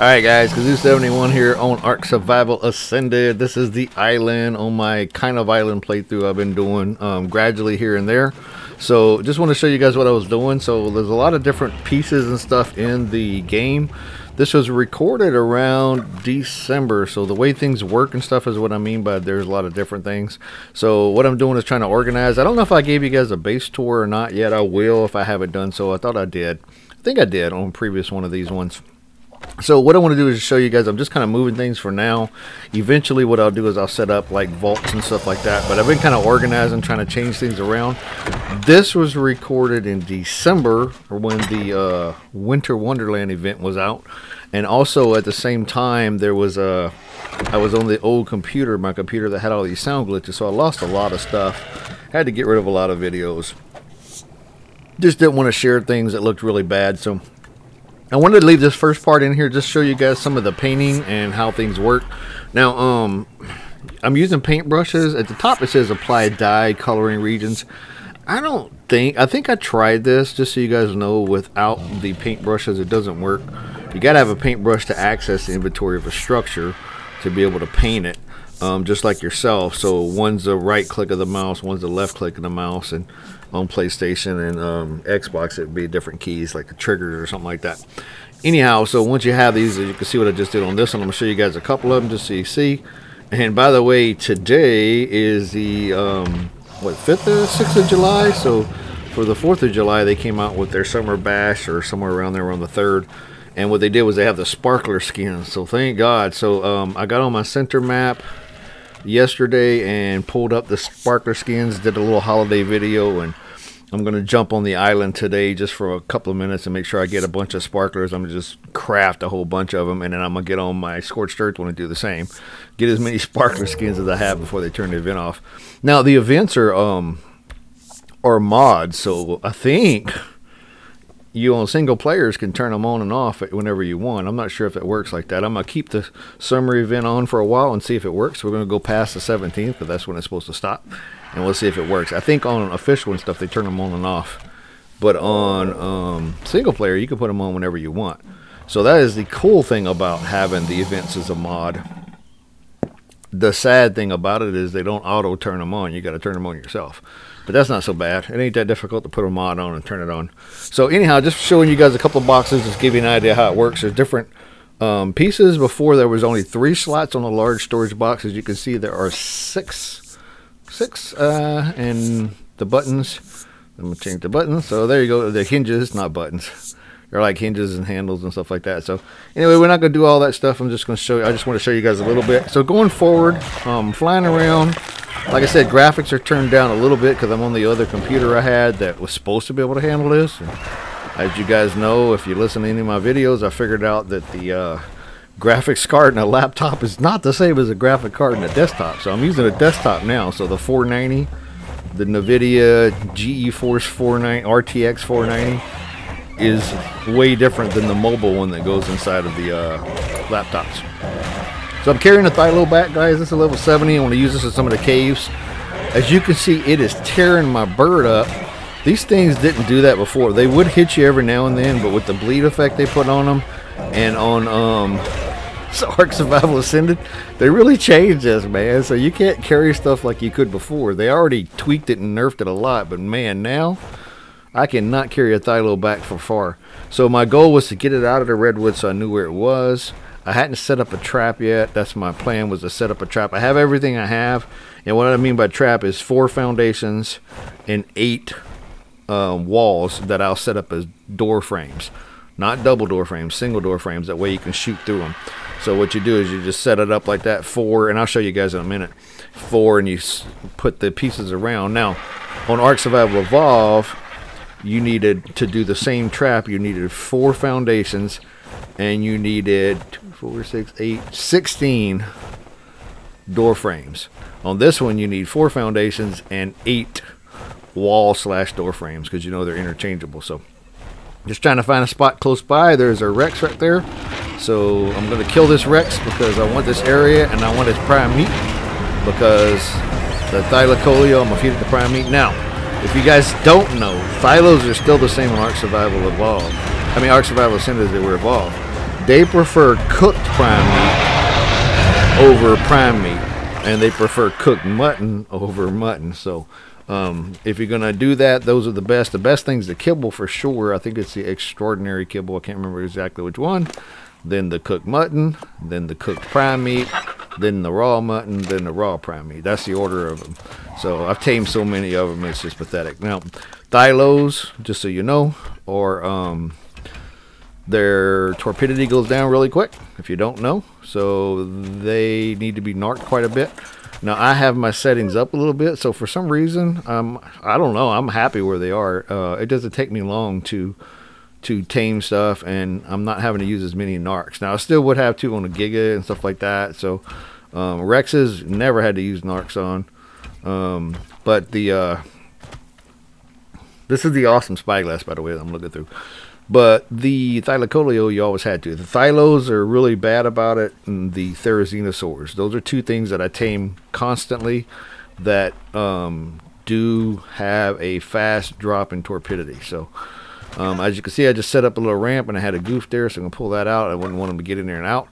Alright guys, Kaazoo71 here on Ark Survival Ascended. This is the island on my kind of island playthrough I've been doing gradually here and there. So just want to show you guys what I was doing. So there's a lot of different pieces and stuff in the game. This was recorded around December, so the way things work and stuff is what I mean by there's a lot of different things. So what I'm doing is trying to organize. I don't know if I gave you guys a base tour or not yet. I will if I haven't done so. I thought I did. I think I did on previous one of these ones. So what I want to do is show you guys, I'm just kind of moving things for now. Eventually what I'll do is I'll set up like vaults and stuff like that, but I've been kind of organizing, trying to change things around. This was recorded in December when the Winter Wonderland event was out. And also at the same time, there was a, I was on the old computer, my computer that had all these sound glitches. So I lost a lot of stuff, had to get rid of a lot of videos. Just didn't want to share things that looked really bad. So I wanted to leave this first part in here, just show you guys some of the painting and how things work. Now, I'm using paintbrushes. At the top it says apply dye coloring regions. I think I tried this, just so you guys know, without the paintbrushes it doesn't work. You gotta have a paintbrush to access the inventory of a structure to be able to paint it, just like yourself. So one's the right click of the mouse, one's the left click of the mouse, and on PlayStation and Xbox it'd be different keys like the triggers or something like that. Anyhow, so once you have these, you can see what I just did on this one. I'm gonna show you guys a couple of them just so you see. And by the way, today is the 5th or 6th of July. So for the 4th of July they came out with their summer bash or somewhere around there on the 3rd, and what they did was they have the sparkler skins, so thank God. So I got on my center map yesterday and pulled up the sparkler skins, did a little holiday video, and I'm gonna jump on the island today just for a couple of minutes and make sure I get a bunch of sparklers. I'm gonna just craft a whole bunch of them, and then I'm gonna get on my scorched earth when I do the same, get as many sparkler skins as I have before they turn the event off. Now the events are mods, so I think you on single players can turn them on and off whenever you want. I'm not sure if it works like that. I'm going to keep the summer event on for a while and see if it works. We're going to go past the 17th because that's when it's supposed to stop, and we'll see if it works. I think on official and stuff they turn them on and off, but on single player you can put them on whenever you want. So that is the cool thing about having the events as a mod. The sad thing about it is they don't auto turn them on. You got to turn them on yourself. But that's not so bad. It ain't that difficult to put a mod on and turn it on. So anyhow, just showing you guys a couple of boxes, just give you an idea how it works. There's different pieces. Before there was only 3 slots on the large storage box. As you can see, there are six, and the buttons. I'm gonna change the buttons. So there you go. The hinges, not buttons. They're like hinges and handles and stuff like that. So anyway, we're not gonna do all that stuff. I'm just gonna show you. I just want to show you guys a little bit. So going forward, flying around. Like I said, graphics are turned down a little bit because I'm on the other computer I had that was supposed to be able to handle this. And as you guys know, if you listen to any of my videos, I figured out that the graphics card in a laptop is not the same as a graphic card in a desktop. So I'm using a desktop now. So the 490, the Nvidia GeForce 490 RTX 490 is way different than the mobile one that goes inside of the laptops. So I'm carrying a Thylo back, guys. This is level 70. I want to use this in some of the caves. As you can see, it is tearing my bird up. These things didn't do that before. They would hit you every now and then, but with the bleed effect they put on them and on Ark Survival Ascended, they really changed this, man. So you can't carry stuff like you could before. They already tweaked it and nerfed it a lot, but man, now I cannot carry a Thylo back for far. So my goal was to get it out of the redwood so I knew where it was. I hadn't set up a trap yet. That's my plan, was to set up a trap. I have everything I have, and what I mean by trap is 4 foundations and 8 walls that I'll set up as door frames. Not double door frames, single door frames. That way you can shoot through them. So what you do is you just set it up like that, 4, and I'll show you guys in a minute, 4, and you put the pieces around. Now, on Ark Survival Evolved, you needed to do the same trap. You needed 4 foundations, and you needed 16 door frames. On this one, you need 4 foundations and 8 wall/door frames, because you know they're interchangeable. So just trying to find a spot close by. There's a Rex right there, so I'm going to kill this Rex because I want this area and I want its prime meat, because the Thylacoleo, I'm going to feed it the prime meat. Now, if you guys don't know, Thylos are still the same in Ark Survival Evolved. I mean, Ark Survival Ascended as they were evolved. They prefer cooked prime meat over prime meat, and they prefer cooked mutton over mutton. So if you're going to do that, those are the best things to kibble for sure. I think it's the extraordinary kibble. I can't remember exactly which one. Then the cooked mutton, then the cooked prime meat, then the raw mutton, then the raw prime meat. That's the order of them. So I've tamed so many of them, it's just pathetic. Now, Thylos, just so you know, or their torpidity goes down really quick, if you don't know. So they need to be narked quite a bit. Now, I have my settings up a little bit, so for some reason, I don't know, I'm happy where they are. It doesn't take me long to tame stuff, and I'm not having to use as many narcs. Now, I still would have to on a Giga and stuff like that. So Rexes never had to use narcs on. But the this is the awesome spyglass, by the way, that I'm looking through. But the Thylacoleo, you always had to. The Thylos are really bad about it, and the Therizinosaurs. Those are two things that I tame constantly that do have a fast drop in torpidity. So as you can see, I just set up a little ramp, and I had a goof there, so I'm going to pull that out. I wouldn't want them to get in there and out.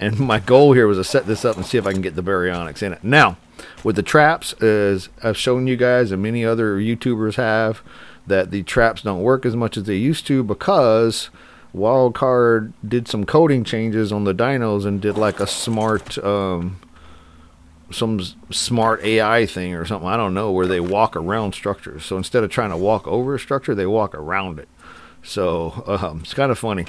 And my goal here was to set this up and see if I can get the Baryonyx in it. Now, with the traps, as I've shown you guys and many other YouTubers have, that the traps don't work as much as they used to because Wildcard did some coding changes on the dinos and did like a smart, some smart AI thing or something, I don't know, where they walk around structures. So instead of trying to walk over a structure, they walk around it. So it's kind of funny.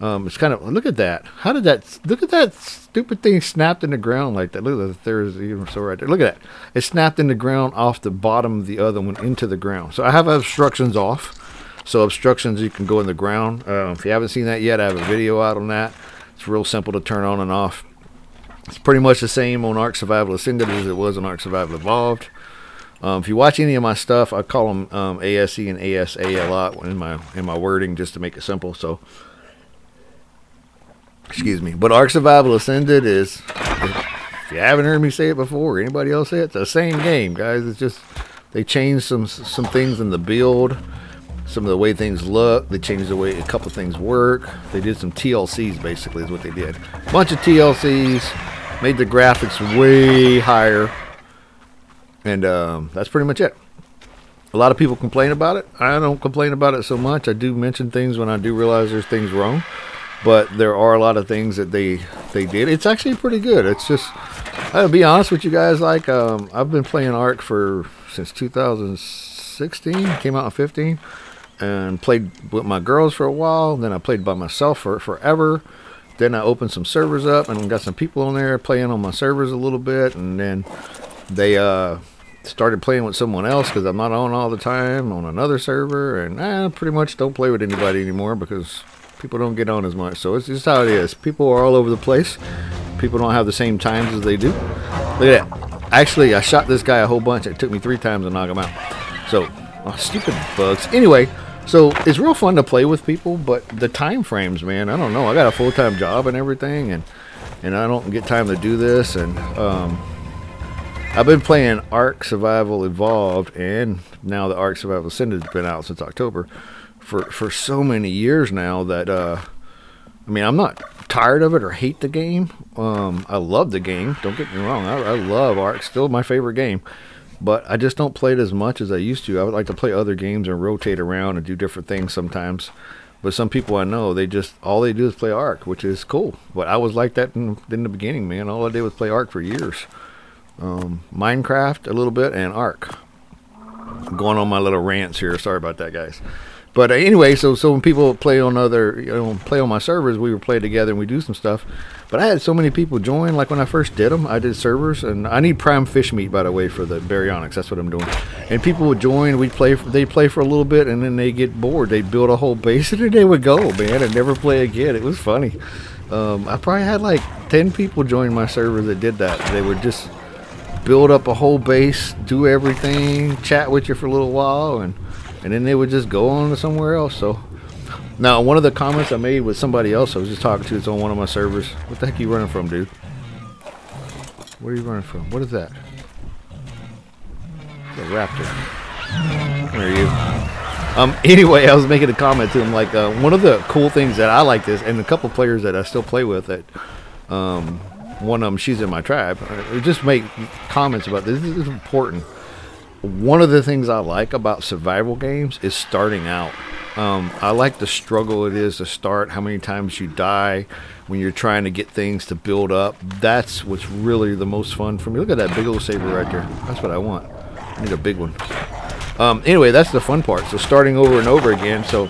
It's kind of, look at that. How did that, look at that stupid thing snapped in the ground like that. Look at that, there's even so right there. Look at that. It snapped in the ground off the bottom of the other one into the ground. So I have obstructions off. So obstructions, you can go in the ground. If you haven't seen that yet, I have a video out on that. It's real simple to turn on and off. It's pretty much the same on Ark Survival Ascended as it was on Ark Survival Evolved. If you watch any of my stuff, I call them ASE and ASA a lot in my wording just to make it simple. So, excuse me, but Ark Survival Ascended is, if you haven't heard me say it before, or anybody else say it, it's the same game, guys. It's just they changed some things in the build, some of the way things look. They changed the way a couple things work. They did some TLCs, basically, is what they did. A bunch of TLCs, made the graphics way higher, and that's pretty much it. A lot of people complain about it. I don't complain about it so much. I do mention things when I do realize there's things wrong. But there are a lot of things that they did. It's actually pretty good. It's just, I'll be honest with you guys, like, I've been playing Ark since 2016, came out in 15, and played with my girls for a while. Then I played by myself for forever. Then I opened some servers up and got some people on there playing on my servers a little bit. And then they started playing with someone else because I'm not on all the time on another server. And I pretty much don't play with anybody anymore because people don't get on as much. So it's just how it is. People are all over the place. People don't have the same times as they do. Look at that. Actually, I shot this guy a whole bunch. It took me 3 times to knock him out. So, oh, stupid bugs. Anyway, so it's real fun to play with people, but the time frames, man, I don't know. I got a full-time job and everything, and I don't get time to do this. And I've been playing Ark Survival Evolved, and now the Ark Survival Ascended has been out since October. For so many years now that I mean, I'm not tired of it or hate the game. I love the game, don't get me wrong. I love Ark, still my favorite game, but I just don't play it as much as I used to. I would like to play other games and rotate around and do different things sometimes, but some people I know, they just, all they do is play Ark, which is cool. But I was like that in the beginning, man. All I did was play Ark for years. Minecraft a little bit and Ark. I'm going on my little rants here, sorry about that, guys. But anyway, so when people play on other, you know, play on my servers, we would play together and we do some stuff. But I had so many people join. Like when I first did them, I did servers, and I need prime fish meat, by the way, for the Baryonyx. That's what I'm doing. And people would join. We'd play. They play for a little bit, and then they get bored. They build a whole base, and then they would go, man, and never play again. It was funny. I probably had like 10 people join my server that did that. They would just build up a whole base, do everything, chat with you for a little while, and then they would just go on to somewhere else. So now, one of the comments I made with somebody else I was just talking to, it's on one of my servers. What the heck are you running from, dude? Where are you running from? What is that? The raptor. Where are you? Anyway, I was making a comment to him, like, one of the cool things that I liked is, and a couple players that I still play with, that one of them, she's in my tribe, just make comments about this. This is important. One of the things I like about survival games is starting out. I like the struggle it is to start, how many times you die when you're trying to get things to build up. That's what's really the most fun for me. Look at that big old saber right there. That's what I want. I need a big one. Anyway, that's the fun part. So starting over and over again. So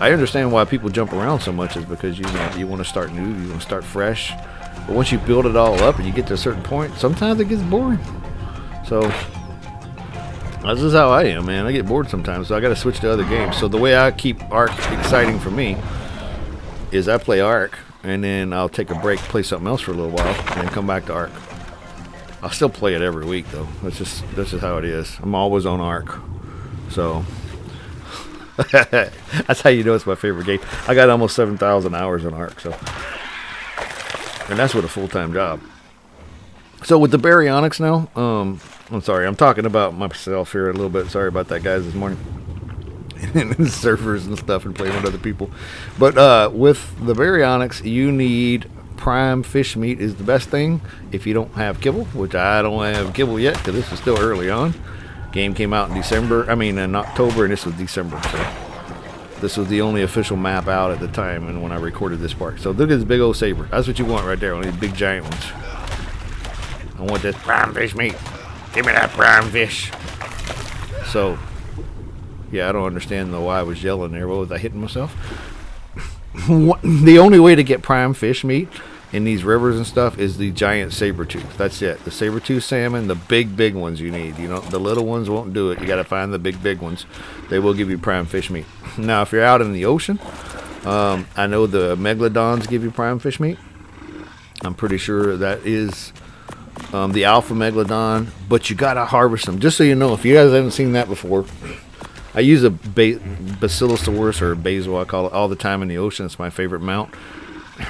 I understand why people jump around so much, is because you want to start new, you want to start fresh. But once you build it all up and you get to a certain point, sometimes it gets boring. So this is how I am, man. I get bored sometimes, so I got to switch to other games. So the way I keep Ark exciting for me is I play Ark, and then I'll take a break, play something else for a little while, and then come back to Ark. I still play it every week, though. That's just how it is. I'm always on Ark. So that's how you know it's my favorite game. I got almost 7,000 hours on Ark, so, and that's with a full-time job. So with the Baryonyx now, I'm sorry, I'm talking about myself here a little bit. Sorry about that, guys, this morning. And servers and stuff and playing with other people. But with the Baryonyx, you need prime fish meat is the best thing if you don't have kibble, which I don't have kibble yet because this is still early on. Game came out in October, and this was December, so this was the only official map out at the time and when I recorded this part. So look at this big old saber. That's what you want right there, one of these big giant ones. I want this prime fish meat. Give me that prime fish. So yeah, I don't understand though why I was yelling there. What was I hitting myself? The only way to get prime fish meat in these rivers and stuff is the giant saber-tooth. That's it. The saber-tooth salmon, the big ones you need. You know, the little ones won't do it. You got to find the big ones. They will give you prime fish meat. Now, if you're out in the ocean, I know the megalodons give you prime fish meat. I'm pretty sure that is the alpha megalodon, but you got to harvest them. Just so you know, if you guys haven't seen that before, I use a Basilosaurus, or basil, I call it, all the time in the ocean. It's my favorite mount.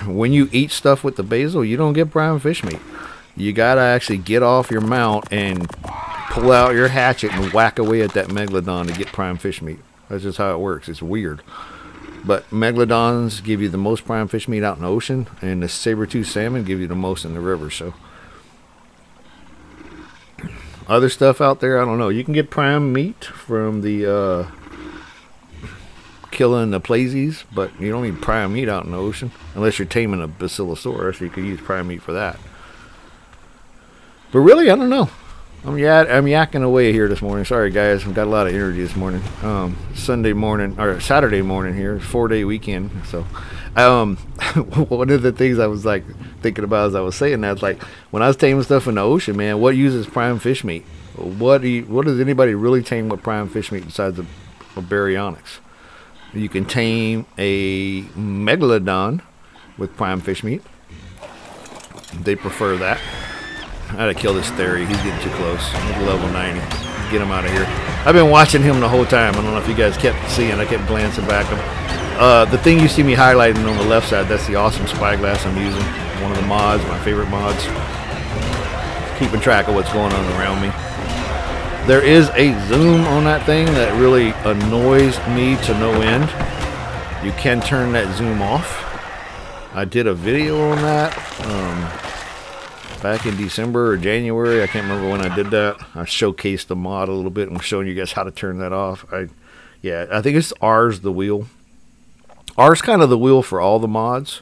When you eat stuff with the basil, you don't get prime fish meat. You gotta actually get off your mount and pull out your hatchet and whack away at that megalodon to get prime fish meat. That's just how it works. It's weird. But megalodons give you the most prime fish meat out in the ocean, and the saber-tooth salmon give you the most in the river. So other stuff out there, I don't know. You can get prime meat from the killing the plesies, but you don't need prime meat out in the ocean unless you're taming a basilosaurus. You could use prime meat for that, but really, I don't know. I'm yakking away here this morning. Sorry, guys, I've got a lot of energy this morning. Sunday morning, or Saturday morning here, four-day weekend. So one of the things I was like thinking about as I was saying that, like, when I was taming stuff in the ocean, man, what uses prime fish meat? What does anybody really tame with prime fish meat besides a Baryonyx? You can tame a megalodon with prime fish meat. They prefer that. I gotta kill this Therizinosaurus. He's getting too close. He's level 90. Get him out of here. I've been watching him the whole time. I don't know if you guys kept seeing. I kept glancing back him. The thing you see me highlighting on the left side, that's the awesome spyglass I'm using. One of the mods, my favorite mods. Keeping track of what's going on around me. There is a zoom on that thing that really annoys me to no end. You can turn that zoom off. I did a video on that back in December or January. I can't remember when I did that. I showcased the mod a little bit and showing you guys how to turn that off. I think it's R's the wheel. R's kind of the wheel for all the mods.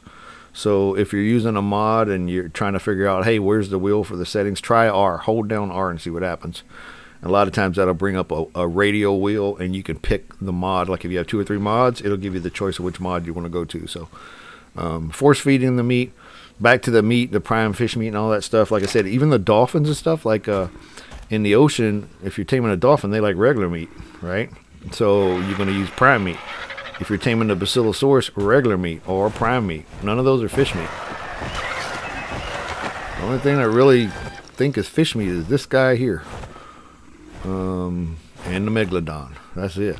So if you're using a mod and you're trying to figure out, hey, where's the wheel for the settings, try R. Hold down R and see what happens. A lot of times that'll bring up a radio wheel, and you can pick the mod. Like if you have 2 or 3 mods, it'll give you the choice of which mod you want to go to. So force feeding the meat, back to the meat, the prime fish meat and all that stuff. Like I said, even the dolphins and stuff, like in the ocean, if you're taming a dolphin, they like regular meat, right? So you're going to use prime meat. If you're taming the basilosaurus, regular meat or prime meat. None of those are fish meat. The only thing I really think is fish meat is this guy here. And the megalodon. That's it.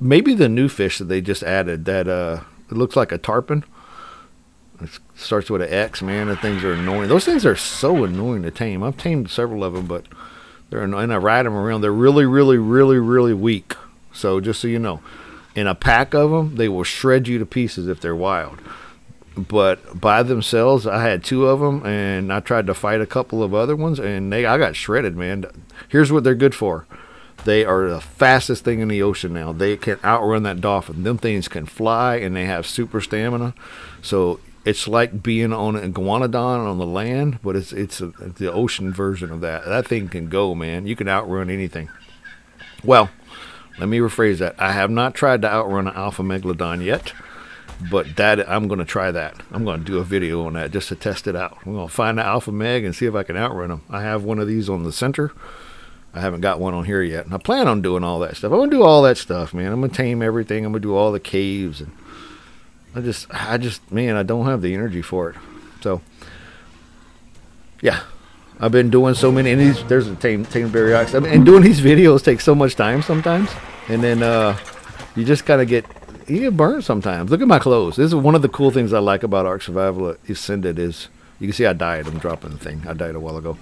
Maybe the new fish that they just added that it looks like a tarpon. It starts with an X, man. The things are annoying. Those things are so annoying to tame. I've tamed several of them, but they're annoying. I ride them around. They're really, really, really, really weak. So just so you know, in a pack of them, they will shred you to pieces if they're wild. But by themselves, I had two of them, and I tried to fight a couple of other ones, and I got shredded, man. Here's what they're good for. They are the fastest thing in the ocean now. They can outrun that dolphin. Them things can fly, and they have super stamina. So it's like being on an iguanodon on the land, but it's the ocean version of that. That thing can go, man. You can outrun anything. Well, let me rephrase that. I have not tried to outrun an alpha megalodon yet, but that I'm going to try that. I'm going to do a video on that just to test it out. I'm going to find the alpha meg and see if I can outrun them. I have one of these on the center. I haven't got one on here yet, and I plan on doing all that stuff. I'm going to do all that stuff, man. I'm going to tame everything. I'm going to do all the caves, and man, I don't have the energy for it. So, yeah. I've been doing so many, and these, there's a tame Baryonyx. I mean, and doing these videos takes so much time sometimes, and then you just kind of you get burned sometimes. Look at my clothes. This is one of the cool things I like about Ark Survival Ascended is, you can see I died. I'm dropping the thing. I died a while ago.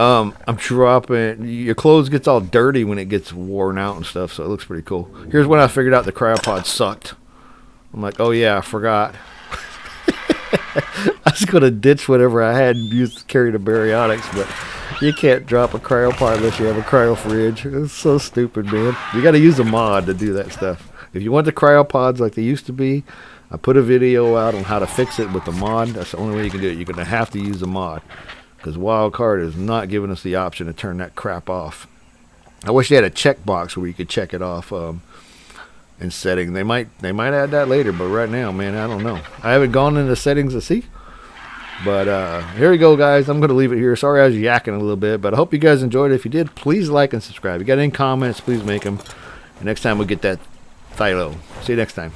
I'm dropping, your clothes gets all dirty when it gets worn out and stuff, so it looks pretty cool. Here's when I figured out the Cryopod sucked. I'm like, oh yeah, I forgot. I was going to ditch whatever I had and carry the Baryonyx, but you can't drop a Cryopod unless you have a cryo fridge. It's so stupid, man. You got to use a mod to do that stuff. If you want the Cryopods like they used to be, I put a video out on how to fix it with the mod. That's the only way you can do it. You're going to have to use a mod because Wildcard is not giving us the option to turn that crap off. I wish they had a checkbox where you could check it off. In setting, they might add that later, but right now, man, I don't know. I haven't gone into settings to see. But here we go, guys. I'm gonna leave it here. Sorry I was yakking a little bit, but I hope you guys enjoyed it. If you did, please like and subscribe. If you got any comments, please make them. And next time we get that Thylo. See you next time.